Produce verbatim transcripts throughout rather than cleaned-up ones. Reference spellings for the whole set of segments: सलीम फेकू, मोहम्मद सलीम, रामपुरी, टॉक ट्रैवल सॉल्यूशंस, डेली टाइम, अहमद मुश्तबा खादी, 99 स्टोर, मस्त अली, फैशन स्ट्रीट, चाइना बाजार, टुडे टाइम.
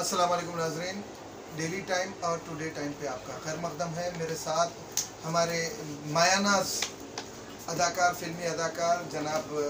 अस्सलाम वालेकुम नाज़रीन, डेली टाइम और टुडे टाइम पे आपका खैर मकदम है। मेरे साथ हमारे मायानाज अदाकार, फिल्मी अदाकार जनाब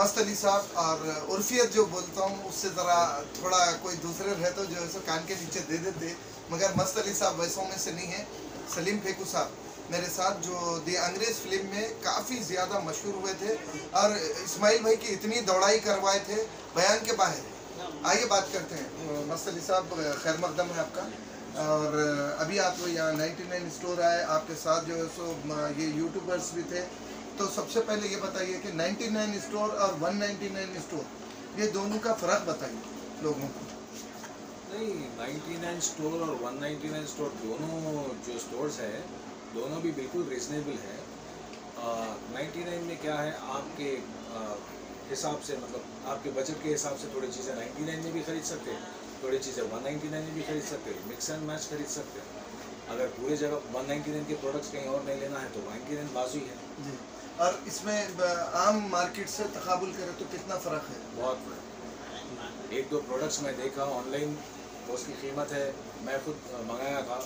मस्त अली साहब, और उर्फियत जो बोलता हूँ उससे ज़रा थोड़ा कोई दूसरे रहते हो जो है सो कान के नीचे दे देते, मगर मस्त अली साहब वैसों में से नहीं है। सलीम फेकू साहब मेरे साथ जो दी अंग्रेज़ फिल्म में काफ़ी ज़्यादा मशहूर हुए थे और इस्माइल भाई की इतनी दौड़ाई करवाए थे बयान के बाहर। आइए बात करते हैं। मस्त अली साहब खैर मकदम है आपका, और अभी आप यहाँ निन्यानवे स्टोर आए, आपके साथ जो है सो ये यूट्यूबर्स भी थे। तो सबसे पहले ये बताइए कि निन्यानवे स्टोर और एक सौ निन्यानवे स्टोर, ये दोनों का फ़र्क बताइए लोगों को। नहीं, निन्यानवे स्टोर और एक सौ निन्यानवे स्टोर दोनों जो स्टोर्स है दोनों भी बिल्कुल रीजनेबल है। निन्यानवे में क्या है, आपके हिसाब से, मतलब आपके बजट के हिसाब से थोड़ी चीज़ें निन्यानवे में भी खरीद सकते हैं, थोड़ी चीज़ें एक सौ निन्यानवे में भी खरीद सकते हैं, मिक्स एंड मैच खरीद सकते हैं। अगर पूरे जगह एक सौ निन्यानवे के प्रोडक्ट्स कहीं और नहीं लेना है तो एक सौ निन्यानवे बाजू है। और इसमें आम मार्केट से तकाबुल करें तो कितना फ़र्क है? बहुत फ़र्क। एक दो प्रोडक्ट्स मैं देखा ऑनलाइन, उसकी कीमत है, मैं खुद मंगाया था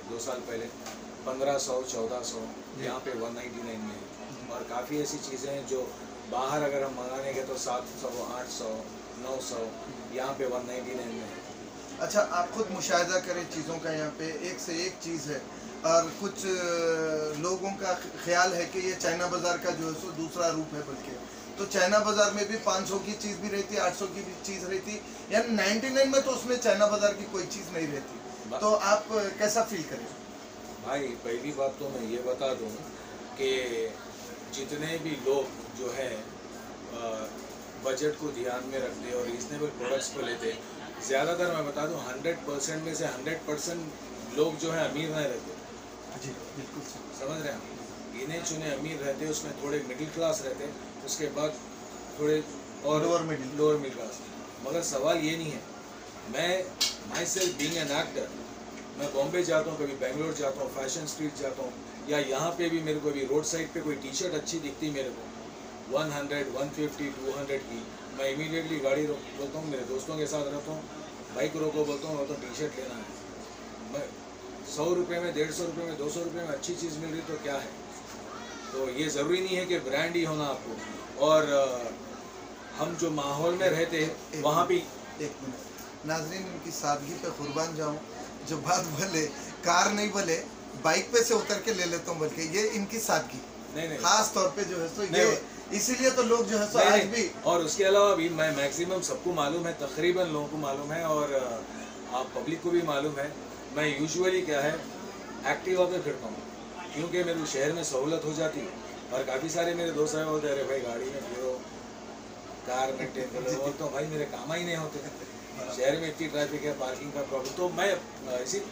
एक दो साल पहले, पंद्रह सौ चौदह सौ यहाँ पे एक सौ निन्यानवे में है। और काफ़ी ऐसी चीज़ें हैं जो बाहर अगर हम मंगाने गए तो सात सौ आठ सौ नौ सौ यहाँ पे एक सौ निन्यानवे में है। अच्छा, आप खुद मुशाहिदा करें चीज़ों का, यहाँ पे एक से एक चीज़ है। और कुछ लोगों का ख्याल है कि ये चाइना बाज़ार का जो है सो दूसरा रूप है, बल्कि तो चाइना बाज़ार में भी पाँच सौ की चीज़ भी रहती है, आठ सौ की भी चीज़ रहती, यानी निन्यानवे में तो उसमें चाइना बाज़ार की कोई चीज़ नहीं रहती। तो आप कैसा फील करें? भाई पहली बात तो मैं ये बता दूं कि जितने भी लोग जो है बजट को ध्यान में रखते और रीजनेबल प्रोडक्ट्स को लेते, ज़्यादातर मैं बता दूं सौ परसेंट में से सौ परसेंट लोग जो है अमीर नहीं रहते। जी बिल्कुल, समझ रहे हैं, इन्हें चुने अमीर रहते, उसमें थोड़े मिडिल क्लास रहते, उसके बाद थोड़े और lower middle lower middle class. मगर सवाल ये नहीं है, मैं myself being an actor, मैं बॉम्बे जाता हूँ, कभी बेंगलोर जाता हूँ, फैशन स्ट्रीट जाता हूँ, या यहाँ पे भी मेरे को भी रोड साइड पे कोई टी शर्ट अच्छी दिखती मेरे को सौ, एक सौ पचास, दो सौ की, मैं इमीडिएटली गाड़ी रोक बोलता हूँ, मेरे दोस्तों के साथ रहता हूँ, बाइक रोको बोलता हूँ, बोलता हूँ टी शर्ट लेना है। मैं सौ रुपये में, डेढ़ सौ रुपये में, दो सौ रुपये में अच्छी चीज़ मिल रही तो क्या है। तो ये ज़रूरी नहीं है कि ब्रांड ही होना आपको। और हम जो माहौल में रहते हैं वहाँ भी। एक मिनट नाज़रीन, उनकी सादगी पे कुर्बान जाऊँ, जो बात बोले, कार नहीं बोले, बाइक पे से उतर के ले लेता हूँ, बल्कि ये इनकी सादगी नहीं, नहीं खास तौर पे जो है सो ये, इसीलिए तो लोग जो है सो आज भी। और उसके अलावा भी मैं मैक्सिमम सबको मालूम है, तकरीबन लोगों को मालूम है, और आप पब्लिक को भी मालूम है, मैं यूजुअली क्या है एक्टिवा पे फिरता हूँ, क्योंकि मेरे शहर में सहूलत हो जाती है। और काफ़ी सारे मेरे दोस्त हैं बोलते हैं अरे भाई गाड़ी में फिरो, कार में टेम्पो, बोलता हूँ भाई मेरे काम ही नहीं होते, शहर में इतनी ट्रैफिक है, पार्किंग का प्रॉब्लम। तो मैं इसी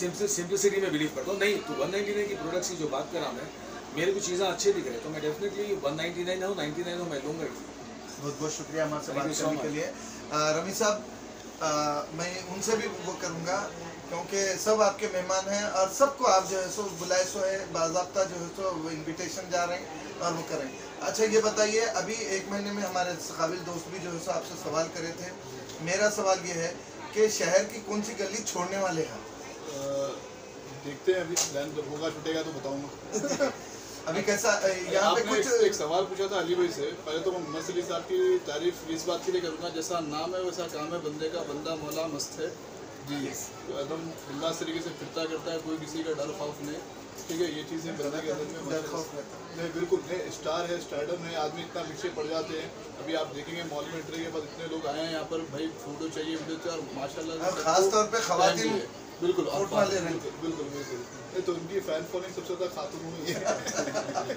सिंपल सिंपलिसिटी में बिलीव करता हूँ। नहीं तो वन नाइन्टी नाइन की प्रोडक्ट्स की जो बात कर रहा हूँ, मैं मेरे को चीज़ें अच्छे दिख रहे तो मैं डेफिनेटली वन नाइन्टी नाइन हो नाइन्टी नाइन हो मैं लूँगा। बहुत बहुत शुक्रिया हमारे बात करने के लिए। रमी साहब, मैं उनसे भी वो करूँगा क्योंकि सब आपके मेहमान हैं और सबको आप जो है सो बुलाए सो है, बाज़ाब्ता जो है सो इन्विटेशन जा रहे हैं और वो करेंगे। अच्छा ये बताइए, अभी एक महीने में हमारे काबिल दोस्त भी जो है सो आपसे सवाल करे थे। मेरा सवाल ये है कि शहर की कौन सी गली छोड़ने वाले हैं? देखते हैं, अभी प्लान जब होगा, छुटेगा तो बताऊँगा। अभी कैसा यहाँ पे कुछ एक, एक सवाल पूछा था अली भाई से, पहले तो मैं मस्त अली साहब की तारीफ इस बात के लिए करूँगा, जैसा नाम है वैसा काम है, बंदे का बंदा मौला मस्त है जी, एकदम बिंदास तरीके से फिरता करता है, कोई किसी का डर खौफ नहीं, ठीक है, ये चीज़ें बंदा के अंदर में डर खौफ रहता है नहीं, बिल्कुल नहीं, स्टार है, स्टारडम है, आदमी इतना पीछे पड़ जाते हैं। अभी आप देखेंगे मॉल में एंट्री के बाद इतने लोग आए हैं यहाँ पर, भाई फोटो चाहिए मुझे, और माशाल्लाह खासतौर पर खवातीन बिल्कुल बिल्कुल बिल्कुल, तो उनकी फैन फॉलोइंग सबसे ज़्यादा खातून हुई है।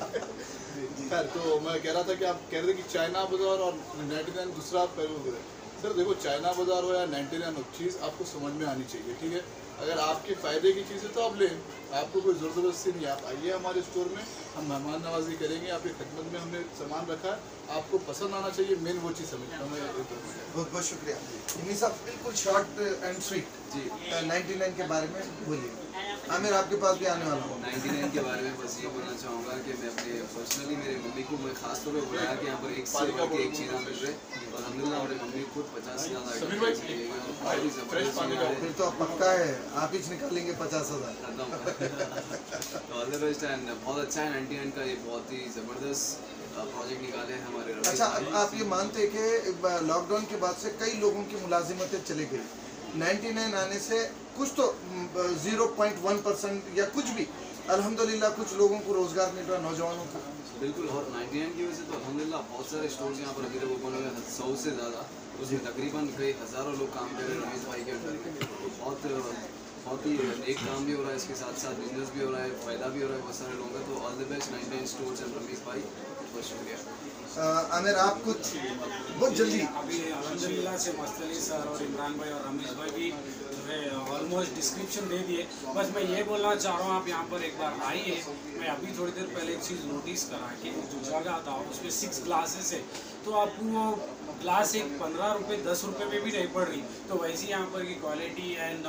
खैर, तो मैं कह रहा था कि आप कह रहे थे कि चाइना बाजार और नाइन्टी नाइन दूसरा पहलू है। सर देखो, चाइना बाज़ार हो या नाइन्टी नाइन हो, चीज़ आपको समझ में आनी चाहिए, ठीक है, अगर आपके फ़ायदे की चीज़ है तो आप लें, आपको कोई ज़ोर ज़बरदस्ती नहीं। आप आइए हमारे स्टोर में, हम मेहमान नवाजी करेंगे, आपकी खिदमत में हमने सामान रखा है, आपको पसंद आना चाहिए, मेन वो चीज़ समझ। हमें बहुत बहुत शुक्रिया। साहब बिल्कुल शॉर्ट एंड स्वीट जी, नाइन्टी नाइन के बारे में बोलिए। आमिर आपके पास भी आने वाला हूँ। निन्यानवे के बारे में बस ये बोलना चाहूँगा कि मैं अपने पर्सनली मेरे मम्मी को मैं खास तौर पर बुलाया कि यहाँ पर एक से बढ़ के एक चीज़ मिल रही है और अलहमदिल्ला मेरे मम्मी खुद पचास हज़ार फिर तो पक्का है आप ही निकालेंगे पचास हज़ार बहुत अच्छा है। नाइन्टी नाइन का ये बहुत ही ज़बरदस्त प्रोजेक्ट निकाले हैं हमारे। अच्छा आप ये मानते हैं कि लॉकडाउन के बाद से कई लोगों की मुलाजिमतें चले गई, निन्यानवे आने से कुछ तो ज़ीरो पॉइंट वन परसेंट या कुछ भी अल्हम्दुलिल्लाह कुछ लोगों को रोज़गार मिल रहा है नौजवानों को। बिल्कुल और निन्यानवे की वजह से तो अल्हम्दुलिल्लाह बहुत सारे स्टोर्स यहाँ पर अभी तक ओपन हुए हैं सौ से ज़्यादा, उसमें तकरीबन कई हज़ारों लोग काम कर रहे हैं रमेश भाई के अंडर में। तो बहुत बहुत ही एक काम भी हो रहा है, इसके साथ साथ बिजनेस भी हो रहा है, फ़ायदा भी हो रहा है बहुत सारे लोगों का। तो all the best ninety nine स्टोर and Ramesh भाई खुश हो गया। आमिर आप कुछ बहुत जल्दी अभी अलहमदिल्ला से मस्तली सर और इमरान भाई और रमेश भाई भी जो है ऑलमोस्ट डिस्क्रिप्शन दे दिए। बस मैं ये बोलना चाह रहा हूँ आप यहाँ पर एक बार आइए। मैं अभी थोड़ी देर पहले एक चीज़ नोटिस करा कि जो जगह था उसमें सिक्स ग्लासेस है तो आपको वो ग्लास एक पंद्रह रुपये दस रुपये में भी नहीं पड़ रही। तो वैसी यहाँ पर की क्वालिटी एंड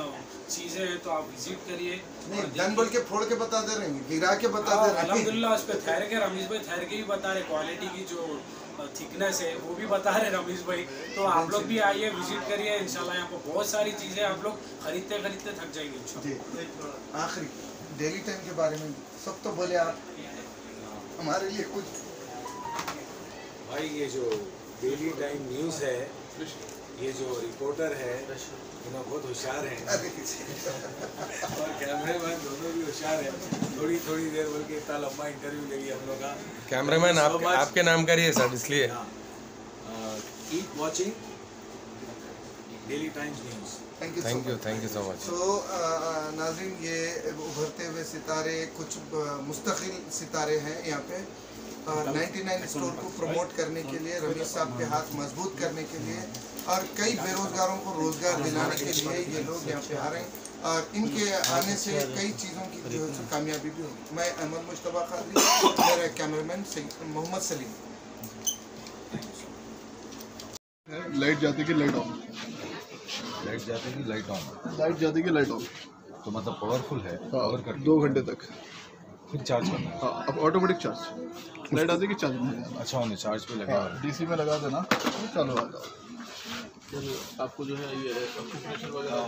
चीज़ें तो आप विजिट करिए। नहीं बोल के फोड़ के बता दे रहे हैं, गिरा के बता दे रहे हैं। अलहमदुलिल्लाह उस पर ठहर के रमेश भाई ठहर के ही बता रहे, क्वालिटी की जो थिकनेस है वो भी बता रहे रमेश भाई। तो आप लोग भी आइए विजिट करिए, इंशाल्लाह यहाँ पर बहुत सारी चीज़ें आप लोग खरीदते खरीदते थक जाएंगे। आखिरी डेली टाइम के बारे में सब तो बोले आप हमारे लिए कुछ। भाई ये जो डेली टाइम न्यूज़ है ये जो रिपोर्टर है दोनों बहुत होशियार हैं और कैमरामैन दोनों भी होशियार हैं। थोड़ी थोड़ी देर बोल के इतना लंबा इंटरव्यू ले लिया हम लोग का। कैमरामैन आप, आपके नाम का है सर, इसलिए keep watching daily times news. Thank you thank you thank you so much. तो नाज़रीन ये उभरते हुए सितारे कुछ मुस्तकिल सितारे हैं यहाँ पे। निन्यानवे स्टोर को प्रमोट करने के लिए रमेश साहब के हाथ मजबूत करने के लिए और कई बेरोजगारों को रोजगार दिलाने के लिए ये लोग यहाँ पे आ रहे हैं और इनके आने से कई चीज़ों की जो है कामयाबी भी होगी। मैं अहमद मुश्तबा खादी, मेरा कैमरामैन मोहम्मद सलीम। लाइट जाते कि लाइट ऑन, लाइट जाते कि लाइट ऑन, लाइट जाते कि लाइट ऑन, तो मतलब पावरफुल है पावर कर दो घंटे तक फिर चार्ज करना है। हाँ अब ऑटोमेटिक चार्ज लाइट आती है कि चार्ज में अच्छा होने चार्ज पे लगा डीसी में लगा देना तो चालू आ जाओ। आपको जो है ये कंप्यूटर वगैरह वगैरह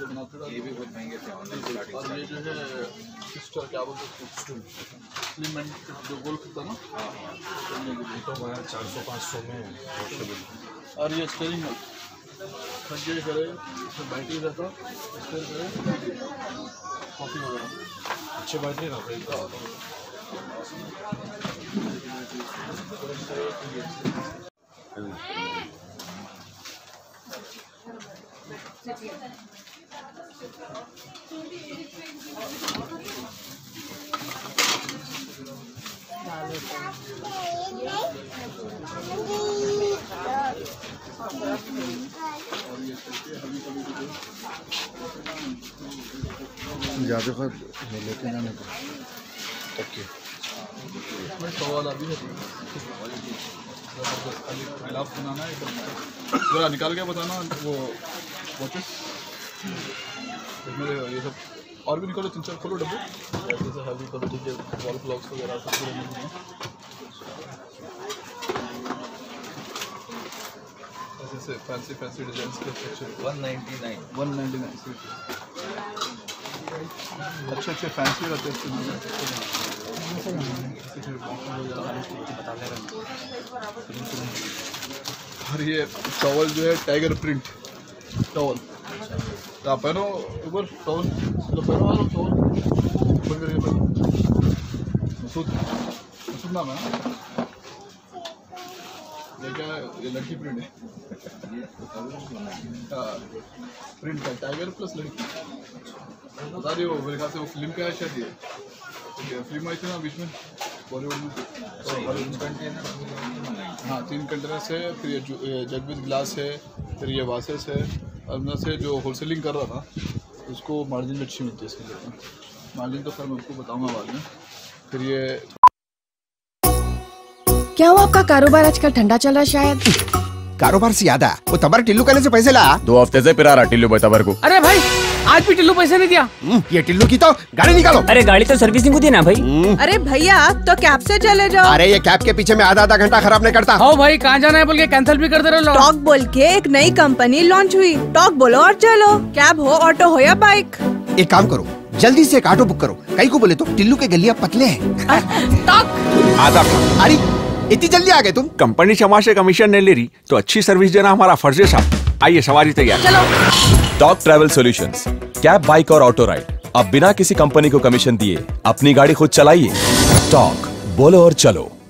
जो बनाते हैं ये भी बहुत महंगे थे ऑनलाइन और ये जो है सिस्टर क्या बोलते हैं स्टूल इम्प्लीमेंट जो गोल करता ना तो बाहर चार सौ पाँच सौ में और ये स्टेरिंग खजे करे बैटरी रहता करे कॉफी वगैरह अच्छे बैठे ना भाई। ज़्यादा खा लेते ना नहीं ओके इसमें सवाल अभी है खिलाफ बनाना है जरा निकाल के बताना वो वॉचेस इसमें ये सब और भी निकालो तीन चार खोलो डब्बे जैसे हैवी क्वालिटी के वॉल क्लॉक्स वगैरह सब पूरे मिलते हैं ऐसे फैंसी फैंसी डिजाइन के section one ninety nine one ninety nine अच्छे अच्छे फैंसी रहते हैं और ये टॉवल जो है टाइगर प्रिंट टॉवल आप पहनो ऊपर टॉवल पहनो और टॉवल ऊपर करके पहनो नाम है ये क्या ये लड़की प्रिंट है प्रिंट है टाइगर प्लस लड़की बता रही हो मेरे ख्याल से वो फिल्म क्या है शायद ये फिल्म आई थी ना बीच में बॉलीवुड में बॉलीवुड कंटेनर हाँ तीन कंटेनर्स है फिर ये जगबीत ग्लास है फिर ये वासेस है और मैं से जो होलसेलिंग कर रहा था उसको मार्जिन में अच्छी मिलती है इसके लिए मार्जिन तो फिर मैं उसको बताऊँगा बाद में। फिर ये क्या हुआ आपका कारोबार आजकल ठंडा चल रहा है शायद कारोबार से याद आ वो तबर टिल्लू कहने से पैसे ला दो हफ्ते से पिरा रहा टिल्लू भाई तबर को। अरे भाई आज भी टिल्लू पैसे नहीं दिया। ये टिल्लू की तो गाड़ी निकालो। अरे गाड़ी तो सर्विसिंग को दी ना भाई। अरे भैया तो कैब से चले जाओ। अरे ये कैब के पीछे में आधा आधा घंटा खराब नहीं करता। हो भाई कहाँ जाना है बोल के कैंसिल भी करते रहो। टॉक बोल के एक नई कंपनी लॉन्च हुई, टॉक बोलो और चलो। कैब हो, ऑटो हो या बाइक। एक काम करो जल्दी से एक ऑटो बुक करो। कई को बोले तो टिल्लू के गलिया पतले हैं। टॉक आधा। अरे इतनी जल्दी आ गए तुम। कंपनी क्षमा से कमीशन नहीं ले रही तो अच्छी सर्विस देना हमारा फर्ज है साहब। आइए सवारी तैयार। चलो। टॉक ट्रैवल सॉल्यूशंस, cab, bike और ऑटो राइड। अब बिना किसी कंपनी को कमीशन दिए अपनी गाड़ी खुद चलाइए। टॉक बोलो और चलो।